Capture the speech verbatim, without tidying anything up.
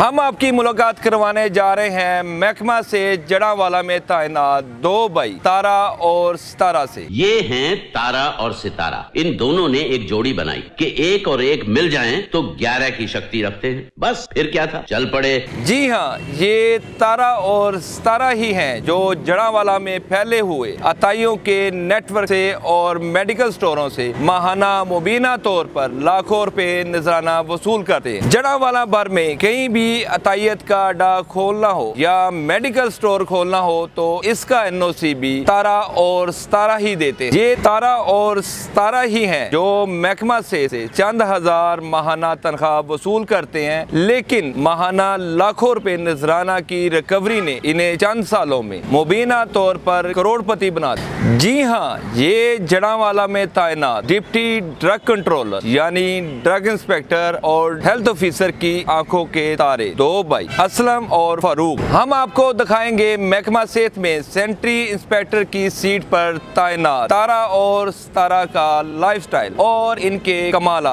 हम आपकी मुलाकात करवाने जा रहे हैं महकमा से जड़ांवाला में तैनात दो भाई तारा और सितारा से। ये हैं तारा और सितारा, इन दोनों ने एक जोड़ी बनाई कि एक और एक मिल जाएं तो ग्यारह की शक्ति रखते हैं। बस फिर क्या था, चल पड़े। जी हाँ, ये तारा और सितारा ही हैं जो जड़ांवाला में फैले हुए अताइयों के नेटवर्क से और मेडिकल स्टोरों से माहाना मुबीना तौर पर लाखों रुपए नजराना वसूल करते हैं। जड़ांवाला भर में कहीं भी अतायत का अड्डा खोलना हो या मेडिकल स्टोर खोलना हो तो इसका एन ओ सी भी तारा और सितारा ही देते हैं। ये तारा और सितारा ही हैं जो महकमा से चंद हजार माहाना तनख्वाह वसूल करते हैं, लेकिन माहाना लाखों रुपए नजराना की रिकवरी ने इन्हें चंद सालों में मुबीना तौर पर करोड़पति बना दिया। जी हाँ, ये जड़ांवाला में तैनात डिप्टी ड्रग कंट्रोलर यानी ड्रग इंस्पेक्टर और हेल्थ ऑफिसर की आंखों के तारे दो भाई असलम और फारूक। हम आपको दिखाएंगे महकमा सेहत में सेंट्री इंस्पेक्टर की सीट पर तैनात तारा और सितारा का लाइफस्टाइल और इनके कमाल।